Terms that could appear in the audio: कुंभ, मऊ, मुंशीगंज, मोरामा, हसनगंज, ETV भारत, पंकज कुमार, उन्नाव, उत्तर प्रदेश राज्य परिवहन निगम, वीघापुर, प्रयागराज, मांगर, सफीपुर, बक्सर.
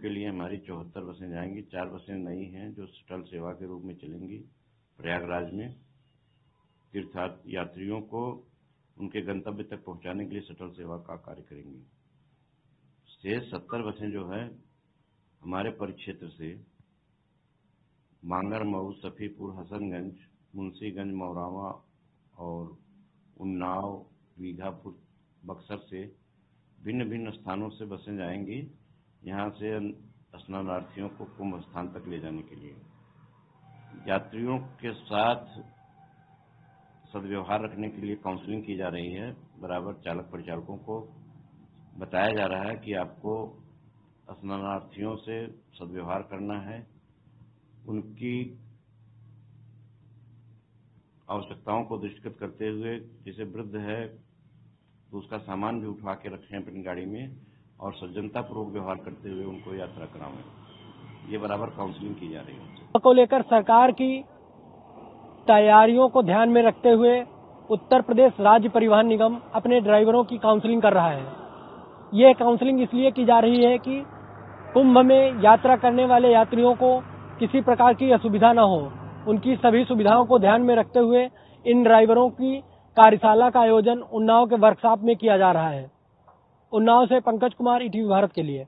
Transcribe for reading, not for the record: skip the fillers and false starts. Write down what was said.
के लिए हमारी 74 बसें जाएंगी। 4 बसें नई हैं जो शटल सेवा के रूप में चलेंगी। प्रयागराज में तीर्थ यात्रियों को उनके गंतव्य तक पहुंचाने के लिए शटल सेवा का कार्य करेंगी। शेष 70 बसें जो है हमारे परिक्षेत्र से मांगर, मऊ, सफीपुर, हसनगंज, मुंशीगंज, मोरामा और उन्नाव, वीघापुर, बक्सर से भिन्न भिन्न स्थानों से बसें जाएंगी। यहाँ से स्नानार्थियों को कुंभ स्थान तक ले जाने के लिए यात्रियों के साथ सद्व्यवहार रखने के लिए काउंसलिंग की जा रही है। बराबर चालक परिचालकों को बताया जा रहा है कि आपको स्नानार्थियों से सद्व्यवहार करना है, उनकी आवश्यकताओं को दृष्टिगत करते हुए, जैसे वृद्ध है तो उसका सामान भी उठवा के रखें अपनी गाड़ी में और सज्जनतापूर्वक व्यवहार करते हुए उनको यात्रा करावें। ये बराबर काउंसलिंग की जा रही है। को लेकर सरकार की तैयारियों को ध्यान में रखते हुए उत्तर प्रदेश राज्य परिवहन निगम अपने ड्राइवरों की काउंसलिंग कर रहा है। ये काउंसलिंग इसलिए की जा रही है कि कुंभ में यात्रा करने वाले यात्रियों को किसी प्रकार की असुविधा न हो, उनकी सभी सुविधाओं को ध्यान में रखते हुए इन ड्राइवरों की कार्यशाला का आयोजन उन्नाव के वर्कशॉप में किया जा रहा है। उन्नाव से पंकज कुमार, ETV भारत के लिए।